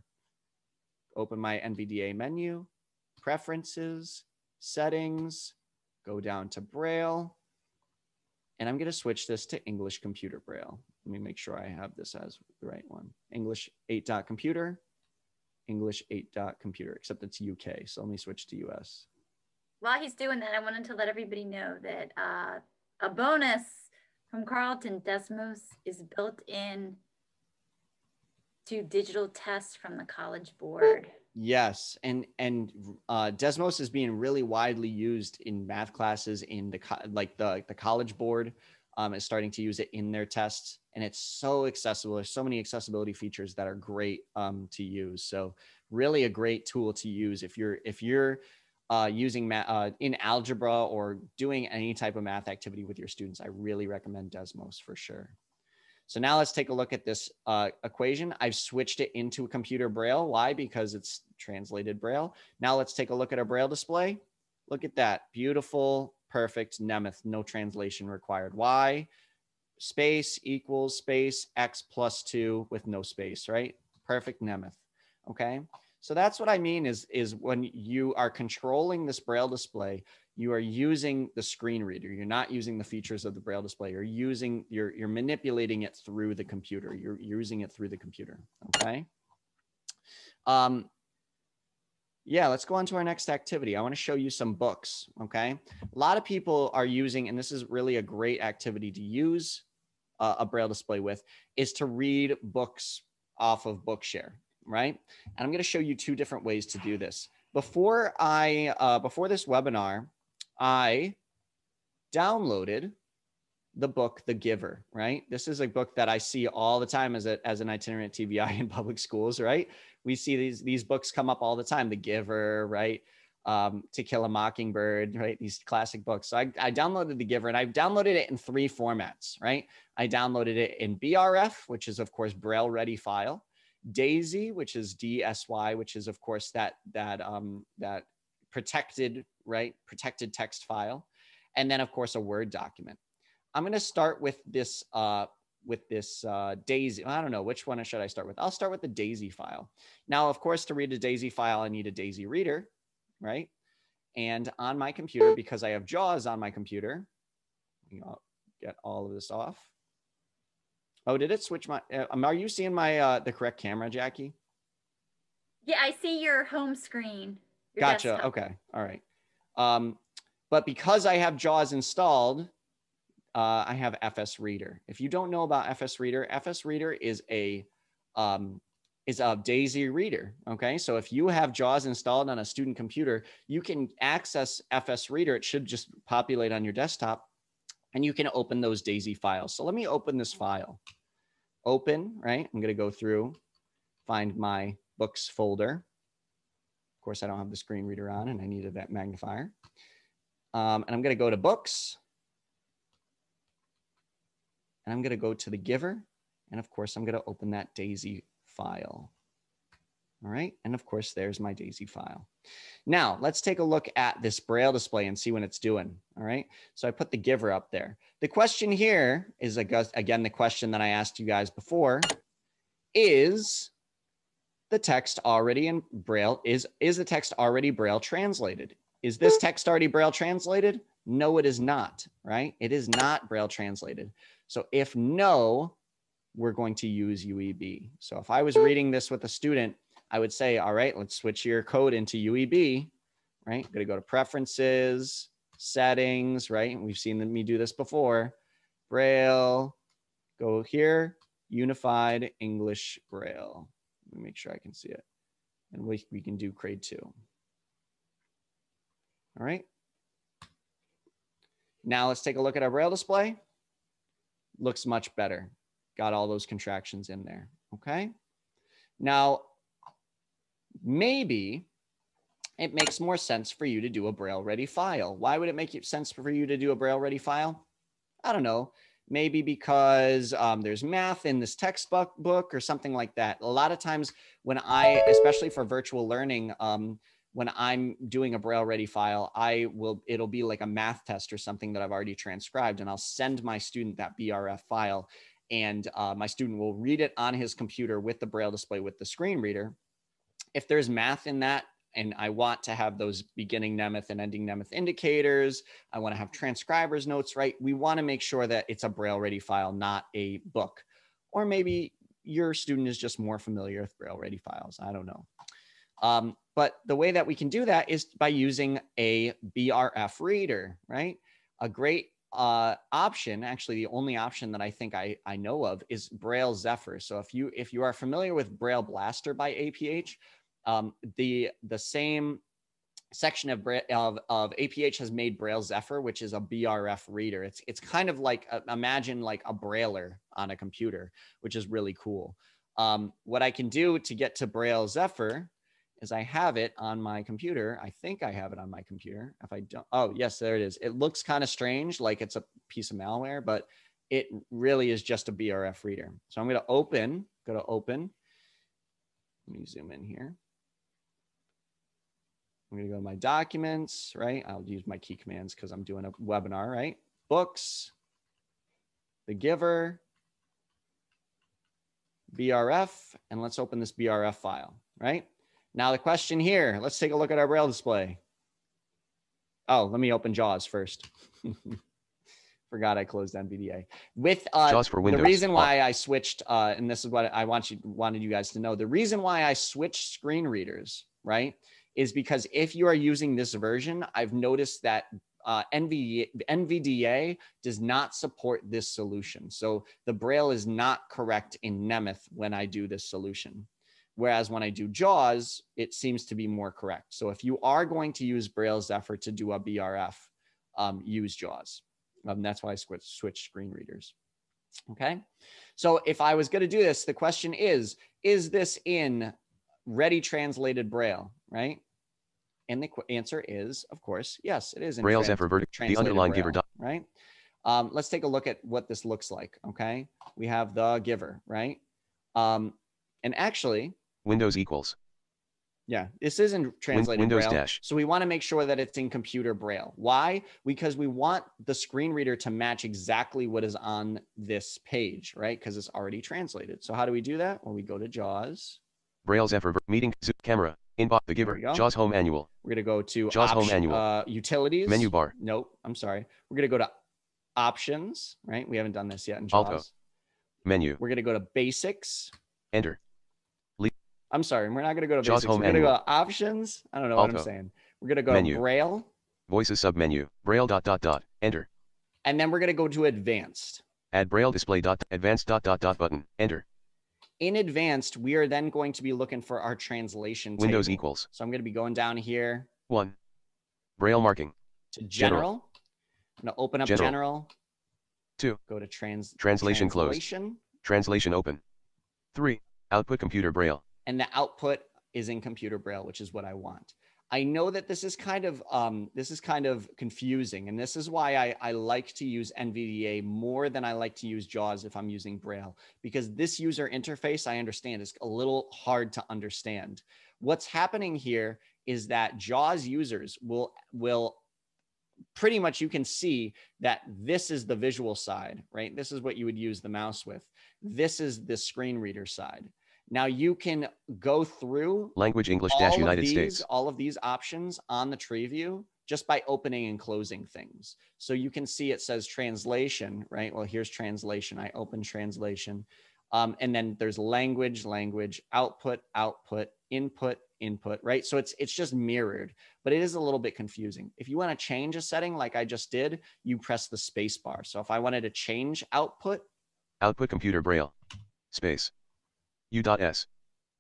Open my N V D A menu, preferences, settings, go down to Braille, and I'm going to switch this to English computer Braille. Let me make sure I have this as the right one. English eight dot computer, English eight dot computer, except it's U K. So let me switch to U S. While he's doing that, I wanted to let everybody know that uh, a bonus from Carleton, Desmos is built in to digital tests from the College Board. Yes, and and uh, Desmos is being really widely used in math classes. In the like the the College Board um, is starting to use it in their tests, and it's so accessible. There's so many accessibility features that are great um, to use. So really a great tool to use if you're if you're uh, using math uh, in algebra or doing any type of math activity with your students. I really recommend Desmos for sure. So now let's take a look at this uh, equation. I've switched it into computer Braille. Why? Because it's translated Braille. Now let's take a look at our Braille display. Look at that. Beautiful, perfect Nemeth, no translation required. Why? Space equals space X plus two with no space, right? Perfect Nemeth, okay? So that's what I mean is, is when you are controlling this Braille display, you are using the screen reader. You're not using the features of the Braille display. You're using, you're, you're manipulating it through the computer. You're using it through the computer, okay? Um, yeah, let's go on to our next activity. I wanna show you some books, okay? A lot of people are using, and this is really a great activity to use uh, a Braille display with, is to read books off of Bookshare. right? And I'm going to show you two different ways to do this. Before I, uh, before this webinar, I downloaded the book, The Giver, right? This is a book that I see all the time as, a, as an itinerant T B I in public schools, right? We see these, these books come up all the time, The Giver, right? Um, To Kill a Mockingbird, right? These classic books. So I, I downloaded The Giver, and I've downloaded it in three formats, right? I downloaded it in B R F, which is of course Braille Ready File, DAISY, which is D S Y, which is of course that, that, um, that protected, right? Protected text file. And then of course a Word document. I'm going to start with this, uh, with this uh, DAISY. I don't know, which one should I start with? I'll start with the DAISY file. Now, of course, to read a DAISY file, I need a DAISY reader, right? And on my computer, because I have JAWS on my computer, you know, get all of this off. Oh, did it switch my, uh, are you seeing my, uh, the correct camera, Jackie? Yeah, I see your home screen. Your gotcha, desktop. Okay, all right. Um, but because I have JAWS installed, Uh, I have F S Reader. If you don't know about F S Reader, F S Reader is a um, is a DAISY reader. Okay, so if you have JAWS installed on a student computer, you can access F S Reader. It should just populate on your desktop, and you can open those DAISY files. So let me open this file. Open, right? I'm going to go through, find my books folder. Of course, I don't have the screen reader on, and I needed that magnifier. Um, and I'm going to go to Books. And I'm going to go to The Giver. And of course, I'm going to open that DAISY file. All right. And of course, there's my DAISY file. Now, let's take a look at this Braille display and see what it's doing. All right. So I put The Giver up there. The question here is, again, the question that I asked you guys before, is the text already in Braille? Is, is the text already Braille translated? Is this text already Braille translated? No, it is not, right? It is not Braille translated. So if no, we're going to use U E B. So if I was reading this with a student, I would say, all right, let's switch your code into U E B, right? I'm gonna go to Preferences, Settings, right? And we've seen me do this before. Braille, go here, Unified English Braille. Let me make sure I can see it. And we, we can do grade two. All right. Now let's take a look at our Braille display. Looks much better. Got all those contractions in there, okay? Now, maybe it makes more sense for you to do a Braille Ready file. Why would it make sense for you to do a Braille Ready file? I don't know, maybe because um, there's math in this textbook book or something like that. A lot of times when I, especially for virtual learning, um, when I'm doing a Braille Ready file, I will, it'll be like a math test or something that I've already transcribed, and I'll send my student that B R F file, and uh, my student will read it on his computer with the Braille display with the screen reader. If there's math in that, and I want to have those beginning Nemeth and ending Nemeth indicators, I want to have transcriber's notes, right? We want to make sure that it's a Braille Ready file, not a book. Or maybe your student is just more familiar with Braille Ready files, I don't know. Um, but the way that we can do that is by using a B R F reader, right? A great uh, option, actually the only option that I think I, I know of, is Braille Zephyr. So if you if you are familiar with Braille Blaster by A P H, um, the, the same section of, Braille, of, of A P H has made Braille Zephyr, which is a B R F reader. It's, it's kind of like, a, imagine like a Brailler on a computer, which is really cool. Um, what I can do to get to Braille Zephyr is I have it on my computer. I think I have it on my computer. If I don't, oh yes, there it is. It looks kind of strange, like it's a piece of malware, but it really is just a B R F reader. So I'm gonna open, go to open. Let me zoom in here. I'm gonna go to my documents, right? I'll use my key commands because I'm doing a webinar, right? Books, The Giver, B R F, and let's open this B R F file, right? Now the question here, let's take a look at our Braille display. Oh, let me open JAWS first. Forgot I closed N V D A. With uh, JAWS for Windows. The reason why I switched, uh, and this is what I want you, wanted you guys to know, the reason why I switched screen readers, right, is because if you are using this version, I've noticed that uh, N V D A does not support this solution. So the Braille is not correct in Nemeth when I do this solution. Whereas when I do JAWS, it seems to be more correct. So if you are going to use Braille Zephyr to do a B R F, um, use JAWS. Um, that's why I switch, switch screen readers. Okay, so if I was going to do this, the question is, is this in ready translated Braille, right? And the answer is, of course, yes, it is in Braille Zephyr vertical, the underlying Braille, giver, right? Um, let's take a look at what this looks like. Okay, we have the giver, right? Um, and actually, Windows equals. Yeah, this isn't translated Windows Braille, dash. So we want to make sure that it's in computer Braille. Why? Because we want the screen reader to match exactly what is on this page, right? Because it's already translated. So how do we do that? Well, we go to JAWS. Braille Zephyr, meeting, zoom, camera, inbox, the giver, JAWS home manual. We're going to go to JAWS home manual. Uh, utilities. Menu bar. Nope, I'm sorry. We're going to go to options, right? We haven't done this yet in JAWS. Alto. Menu. We're going to go to basics. Enter. I'm sorry, we're not going to go to JAWS basics. Home we're going to go to options. I don't know Alto. What I'm saying. We're going to go menu. To Braille. Voices submenu. Braille dot dot dot. Enter. And then we're going to go to advanced. Add Braille display dot advanced dot dot dot button. Enter. In advanced, we are then going to be looking for our translation Windows table. Equals. So I'm going to be going down here. One. Braille marking. To general. general. I'm going to open up general. general. Two. Go to trans. Translation, translation closed. Translation open. Three. Output computer Braille. And the output is in computer Braille, which is what I want. I know that this is kind of um, this is kind of confusing, and this is why I, I like to use N V D A more than I like to use JAWS if I'm using Braille, because this user interface, I understand, is a little hard to understand. What's happening here is that JAWS users will will pretty much, you can see that this is the visual side, right? This is what you would use the mouse with. This is the screen reader side. Now you can go through language English dash United States, all of these options on the tree view just by opening and closing things. So you can see it says translation, right? Well, here's translation. I open translation. Um, and then there's language, language, output, output, input, input, right? So it's, it's just mirrored, but it is a little bit confusing. If you want to change a setting like I just did, you press the space bar. So if I wanted to change output. Output computer Braille, space. U S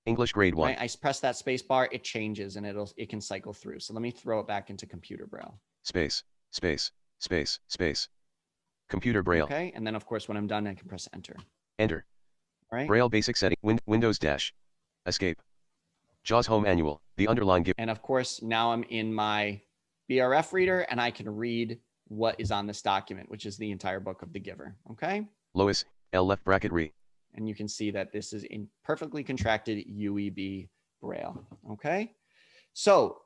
English grade one. Right, I press that space bar, it changes and it'll it can cycle through. So let me throw it back into computer Braille. Space, space, space, space. Computer Braille. Okay, and then of course when I'm done I can press enter. Enter. All right. Braille basic setting. Win Windows dash. Escape. JAWS home manual. The underlying giver. And of course now I'm in my B R F reader and I can read what is on this document, which is the entire book of the giver. Okay. Lois L left bracket re. And you can see that this is in perfectly contracted U E B Braille. Okay. So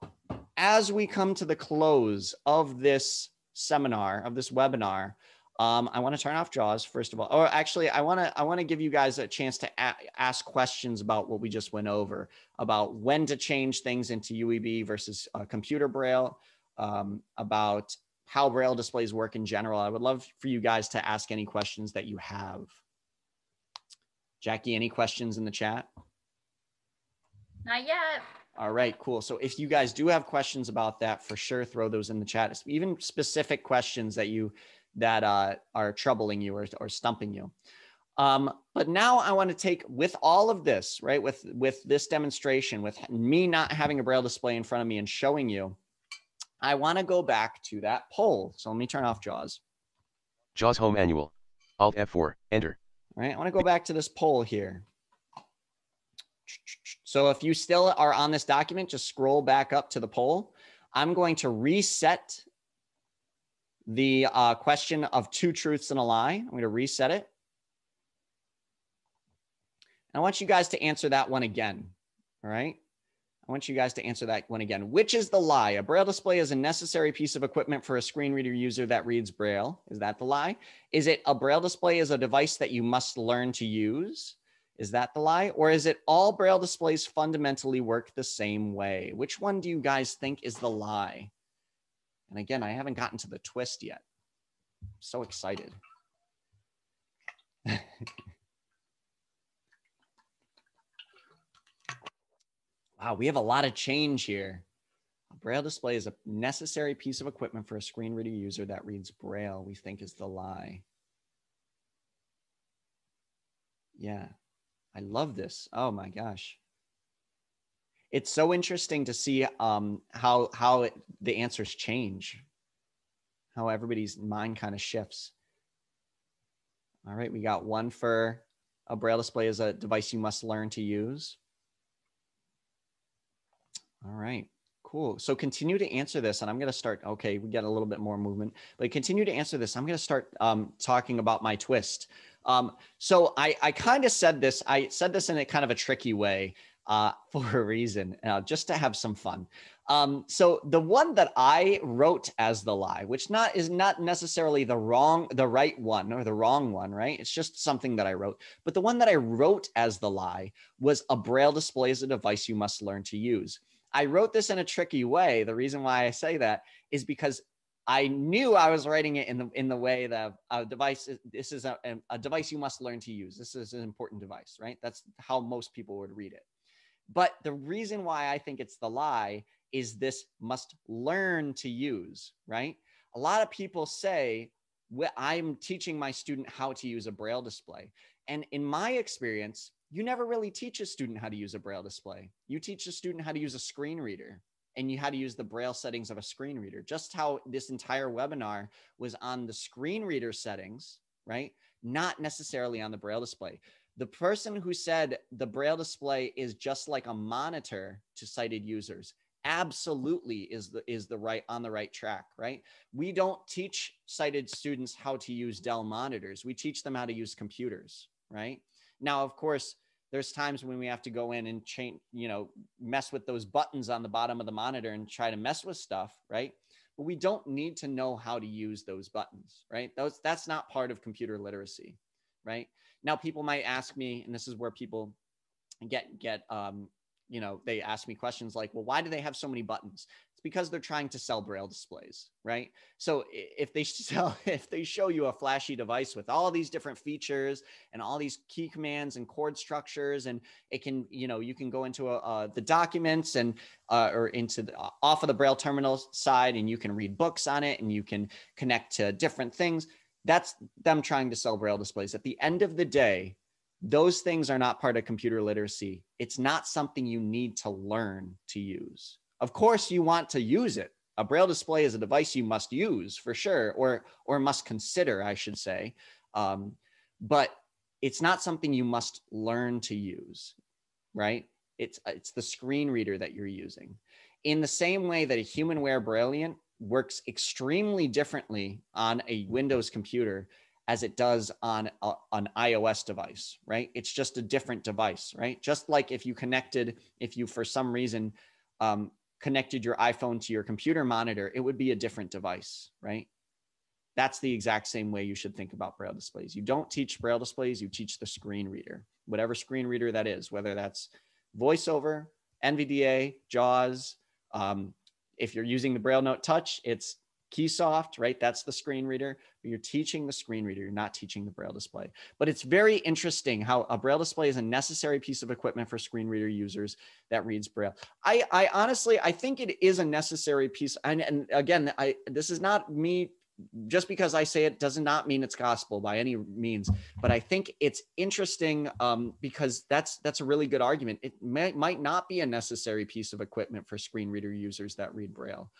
as we come to the close of this seminar, of this webinar, um, I want to turn off JAWS first of all, or actually I want to, I want to give you guys a chance to a ask questions about what we just went over, about when to change things into U E B versus uh, computer Braille, um, about how Braille displays work in general. I would love for you guys to ask any questions that you have. Jackie, any questions in the chat? Not yet. All right, cool. So if you guys do have questions about that, for sure, throw those in the chat. Even specific questions that you that uh, are troubling you or, or stumping you. Um, but now I want to take with all of this, right? With with this demonstration, with me not having a Braille display in front of me and showing you, I want to go back to that poll. So let me turn off JAWS. JAWS home manual. Alt F four. Enter. All right, I want to go back to this poll here. So if you still are on this document, just scroll back up to the poll. I'm going to reset the uh, question of two truths and a lie. I'm going to reset it. And I want you guys to answer that one again. All right. I want you guys to answer that one again. Which is the lie? A Braille display is a necessary piece of equipment for a screen reader user that reads Braille. Is that the lie? Is it a Braille display is a device that you must learn to use? Is that the lie? Or is it all Braille displays fundamentally work the same way? Which one do you guys think is the lie? And again, I haven't gotten to the twist yet. I'm so excited. Wow, we have a lot of change here. A Braille display is a necessary piece of equipment for a screen reader user that reads Braille, we think is the lie. Yeah, I love this. Oh my gosh. it's so interesting to see um, how, how it, the answers change, how everybody's mind kind of shifts. All right, we got one for a braille display is a device you must learn to use. All right, cool. So continue to answer this, and I'm going to start. Okay, we got a little bit more movement, but continue to answer this. I'm going to start um, talking about my twist. Um, so I, I kind of said this. I said this in a kind of a tricky way uh, for a reason, uh, just to have some fun. Um, so the one that I wrote as the lie, which not is not necessarily the wrong, the right one or the wrong one, right? It's just something that I wrote. But the one that I wrote as the lie was a braille display is a device you must learn to use. I wrote this in a tricky way. The reason why I say that is because I knew I was writing it in the in the way that a device, this is a, a device you must learn to use. This is an important device, right? That's how most people would read it. But the reason why I think it's the lie is this must learn to use, right? A lot of people say, well, I'm teaching my student how to use a braille display. And in my experience, you never really teach a student how to use a braille display. You teach a student how to use a screen reader and you how to use the braille settings of a screen reader. Just how this entire webinar was on the screen reader settings, right? Not necessarily on the braille display. The person who said the braille display is just like a monitor to sighted users absolutely is the is the right on the right track, right? We don't teach sighted students how to use Dell monitors. We teach them how to use computers, right? Now, of course, there's times when we have to go in and change, you know, mess with those buttons on the bottom of the monitor and try to mess with stuff, right? But we don't need to know how to use those buttons, right? Those, that's not part of computer literacy, right? Now, people might ask me, and this is where people get, get um, you know, they ask me questions like, well, why do they have so many buttons? It's because they're trying to sell braille displays, right? So if they sell, if they show you a flashy device with all these different features and all these key commands and chord structures, and it can, you know, you can go into a, uh, the documents and, uh, or into the, uh, off of the braille terminal side, and you can read books on it and you can connect to different things. That's them trying to sell braille displays. At the end of the day, those things are not part of computer literacy. It's not something you need to learn to use. Of course, you want to use it. A braille display is a device you must use for sure, or, or must consider, I should say. Um, but it's not something you must learn to use, right? It's, it's the screen reader that you're using. In the same way that a Humanware Brailliant works extremely differently on a Windows computer as it does on a, an iOS device, right? It's just a different device, right? Just like if you connected, if you for some reason um, connected your iPhone to your computer monitor, it would be a different device, right? That's the exact same way you should think about braille displays. You don't teach braille displays, you teach the screen reader, whatever screen reader that is, whether that's VoiceOver, N V D A, JAWS. Um, if you're using the BrailleNote Touch, it's Keysoft, right? That's the screen reader. But you're teaching the screen reader. You're not teaching the braille display. But it's very interesting how a braille display is a necessary piece of equipment for screen reader users that reads braille. I, I honestly, I think it is a necessary piece. And, and again, I this is not me. Just because I say it does not mean it's gospel by any means. But I think it's interesting um, because that's that's a really good argument. It may, might not be a necessary piece of equipment for screen reader users that read braille.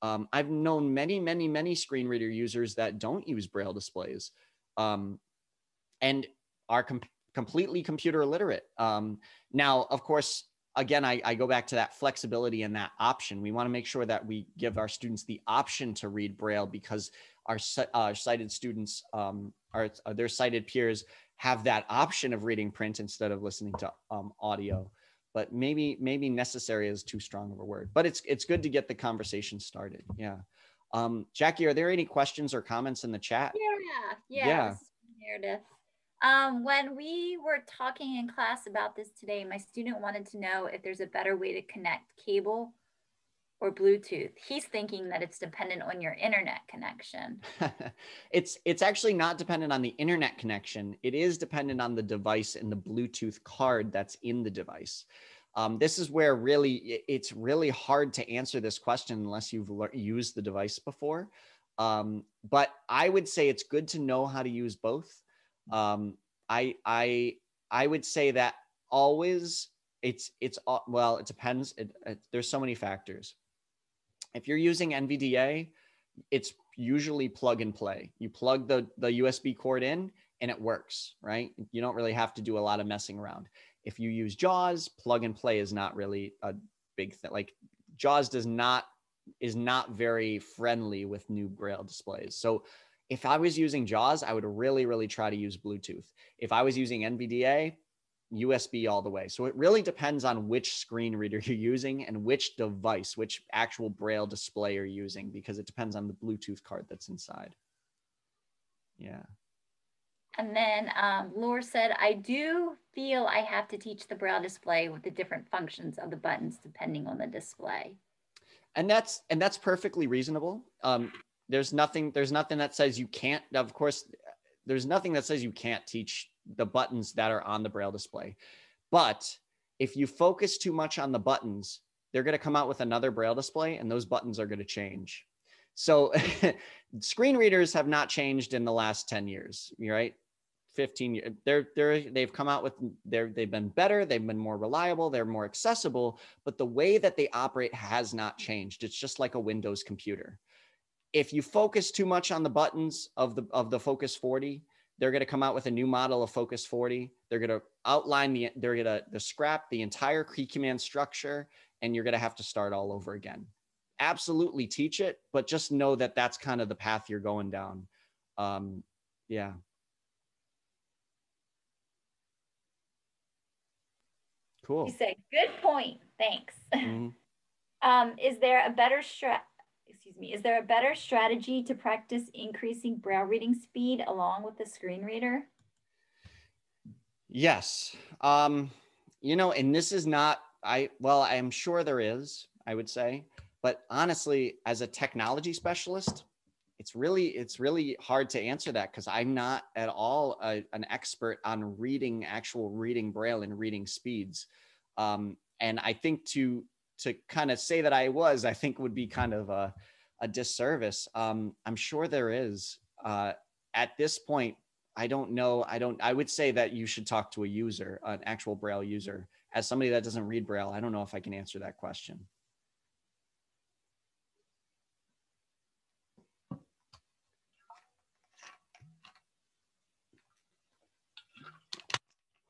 Um, I've known many, many, many screen reader users that don't use braille displays um, and are com completely computer illiterate. Um, now, of course, again, I, I go back to that flexibility and that option. We want to make sure that we give our students the option to read braille because our, uh, our sighted students, um, our, their sighted peers have that option of reading print instead of listening to um, audio. But maybe maybe necessary is too strong of a word. But it's it's good to get the conversation started. Yeah, um, Jackie, are there any questions or comments in the chat? Yeah, yeah. yeah. Meredith, um, when we were talking in class about this today, my student wanted to know if there's a better way to connect cable or Bluetooth. He's thinking that it's dependent on your internet connection. it's it's actually not dependent on the internet connection. It is dependent on the device and the Bluetooth card that's in the device. Um, this is where really it's really hard to answer this question unless you've used the device before. Um, but I would say it's good to know how to use both. Um, I I I would say that always it's, it's, well, it depends. It, it, there's so many factors. If you're using N V D A, it's usually plug and play. You plug the, the U S B cord in and it works, right? You don't really have to do a lot of messing around. If you use JAWS, plug and play is not really a big thing. Like JAWS does not, is not very friendly with new Braille displays. So if I was using JAWS, I would really, really try to use Bluetooth. If I was using N V D A, U S B all the way. So it really depends on which screen reader you're using and which device, which actual Braille display you're using, because it depends on the Bluetooth card that's inside. Yeah. And then um, Laura said, I do feel I have to teach the Braille display with the different functions of the buttons depending on the display. And that's, and that's perfectly reasonable. Um, there's nothing, there's nothing that says you can't, of course, there's nothing that says you can't teach the buttons that are on the Braille display. But if you focus too much on the buttons, they're going to come out with another Braille display and those buttons are going to change. So screen readers have not changed in the last ten years, right? fifteen years. They're, they're, they've come out with, they're, they've been better, they've been more reliable, they're more accessible, but the way that they operate has not changed. It's just like a Windows computer. If you focus too much on the buttons of the, of the Focus forty, they're going to come out with a new model of Focus forty. They're going to outline the, they're going to scrap the entire key command structure, and you're going to have to start all over again. Absolutely teach it, but just know that that's kind of the path you're going down. Um, yeah. Cool. You said, good point. Thanks. Mm-hmm. um, is there a better strat? Excuse me, is there a better strategy to practice increasing Braille reading speed along with the screen reader? Yes. Um, you know, and this is not, I, well, I'm sure there is, I would say, but honestly, as a technology specialist, it's really, it's really hard to answer that because I'm not at all a, an expert on reading, actual reading Braille and reading speeds. Um, and I think to, to kind of say that I was, I think would be kind of a, a disservice. Um, I'm sure there is. Uh, at this point, I don't know. I don't, I would say that you should talk to a user, an actual Braille user. As somebody that doesn't read Braille, I don't know if I can answer that question.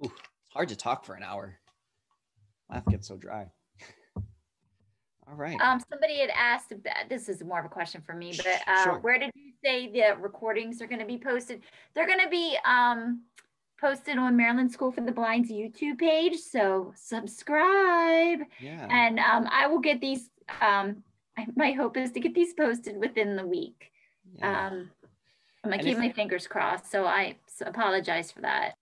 Ooh, it's hard to talk for an hour. My mouth gets so dry. All right. Um, somebody had asked, this is more of a question for me, but uh, sure. Where did you say the recordings are going to be posted? They're going to be um, posted on Maryland School for the Blind's YouTube page. So subscribe. Yeah. And um, I will get these. Um, my hope is to get these posted within the week. Yeah. Um, I'm going to keep my fingers crossed. So I apologize for that.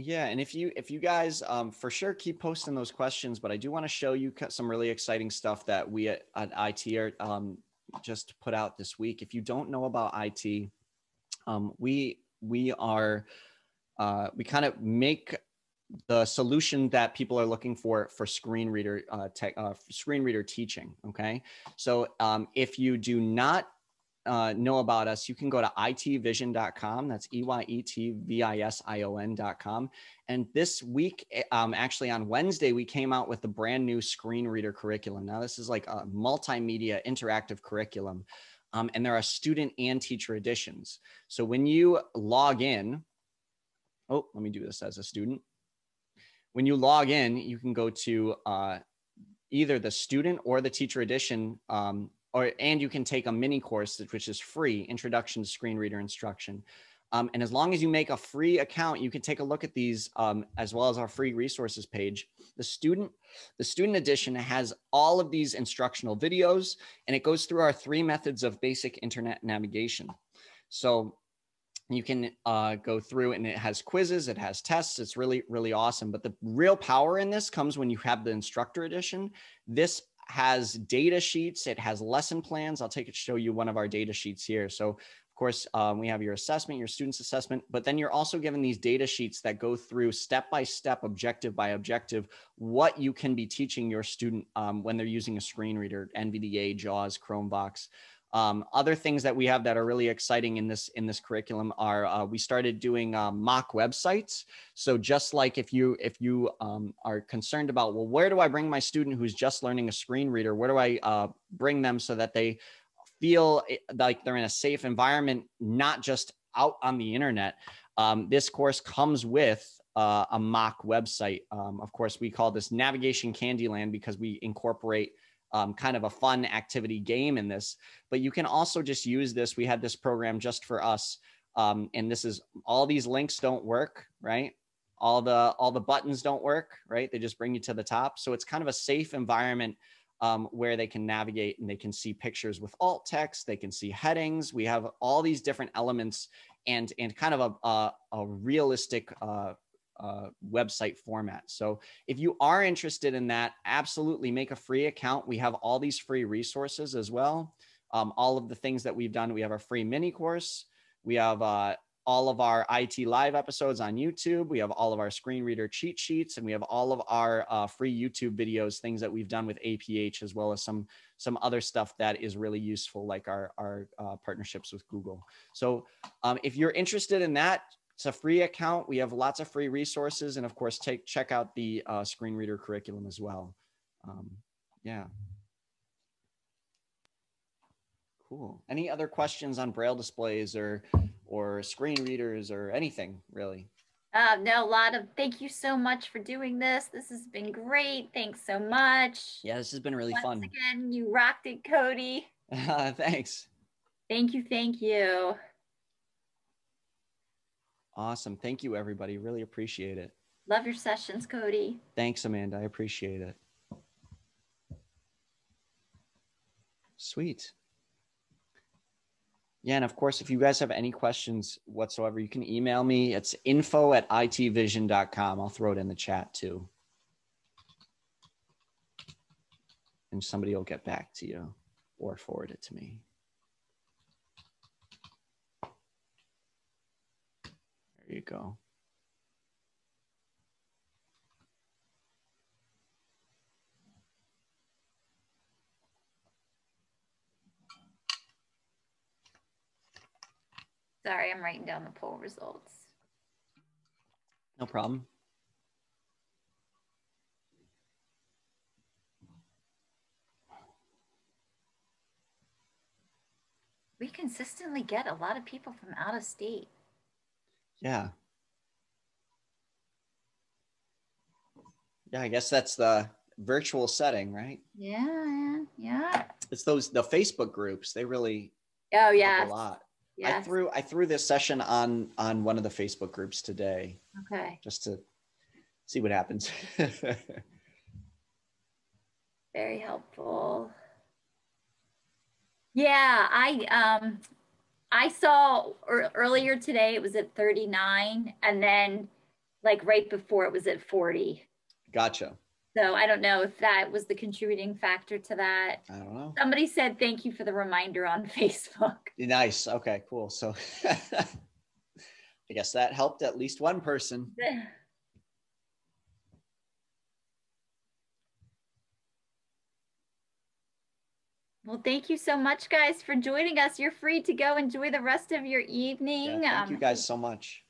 Yeah. And if you, if you guys um, for sure keep posting those questions, but I do want to show you some really exciting stuff that we at, at I T are um, just put out this week. If you don't know about I T, um, we, we are, uh, we kind of make the solution that people are looking for, for screen reader, uh, tech, uh, screen reader teaching. Okay. So um, if you do not Uh, know about us, you can go to I T vision dot com. That's E Y E T V I S I O N dot com. And this week, um, actually on Wednesday, we came out with the brand new screen reader curriculum. Now this is like a multimedia interactive curriculum. Um, and there are student and teacher editions. So when you log in, oh, let me do this as a student. When you log in, you can go to uh, either the student or the teacher edition um, Or, and you can take a mini course, which is free, Introduction to Screen Reader Instruction. Um, and as long as you make a free account, you can take a look at these um, as well as our free resources page. The student, the student edition has all of these instructional videos, and it goes through our three methods of basic internet navigation. So you can uh, go through, and it has quizzes, it has tests. It's really, really awesome. But the real power in this comes when you have the instructor edition. This has data sheets, it has lesson plans. I'll take it, show you one of our data sheets here. So of course, um, we have your assessment, your student's assessment, but then you're also given these data sheets that go through step-by-step, objective by objective, what you can be teaching your student um, when they're using a screen reader, N V D A, JAWS, ChromeVox. Um, other things that we have that are really exciting in this in this curriculum are uh, we started doing uh, mock websites. So just like if you if you um, are concerned about, well, where do I bring my student who's just learning a screen reader? Where do I uh, bring them so that they feel like they're in a safe environment, not just out on the internet? Um, this course comes with uh, a mock website. Um, of course, we call this Navigation Candyland because we incorporate Um, kind of a fun activity game in this, but you can also just use this. We had this program just for us, um, and this is all these links don't work, right? All the all the buttons don't work, right? They just bring you to the top. So it's kind of a safe environment um, where they can navigate and they can see pictures with alt text. They can see headings. We have all these different elements and and kind of a a, a realistic Uh, Uh, website format. So if you are interested in that, absolutely make a free account. We have all these free resources as well. Um, all of the things that we've done, we have our free mini course. We have uh, all of our I T live episodes on YouTube. We have all of our screen reader cheat sheets, and we have all of our uh, free YouTube videos, things that we've done with A P H, as well as some some other stuff that is really useful, like our, our uh, partnerships with Google. So um, if you're interested in that, it's a free account. We have lots of free resources, and of course, take check out the uh, screen reader curriculum as well. Um, yeah. Cool. Any other questions on Braille displays or or screen readers or anything really? Uh, no, a lot of thank you so much for doing this. This has been great. Thanks so much. Yeah, this has been really Once fun. Once again, you rocked it, Cody. Uh, thanks. Thank you. Thank you. Awesome. Thank you, everybody. Really appreciate it. Love your sessions, Cody. Thanks, Amanda. I appreciate it. Sweet. Yeah, and of course, if you guys have any questions whatsoever, you can email me. It's info at it vision dot com. I'll throw it in the chat too, and somebody will get back to you or forward it to me. There you go. Sorry, I'm writing down the poll results. No problem. We consistently get a lot of people from out of state. Yeah. Yeah, I guess that's the virtual setting, right? Yeah, yeah. It's those the Facebook groups. They really oh yeah a lot. Yes. I threw I threw this session on on one of the Facebook groups today. Okay. Just to see what happens. Very helpful. Yeah, I um. I saw earlier today, it was at thirty-nine, and then like right before it was at forty. Gotcha. So I don't know if that was the contributing factor to that. I don't know. Somebody said, thank you for the reminder on Facebook. Nice. Okay, cool. So I guess that helped at least one person. Well, thank you so much, guys, for joining us. You're free to go enjoy the rest of your evening. Yeah, thank um, you guys so much.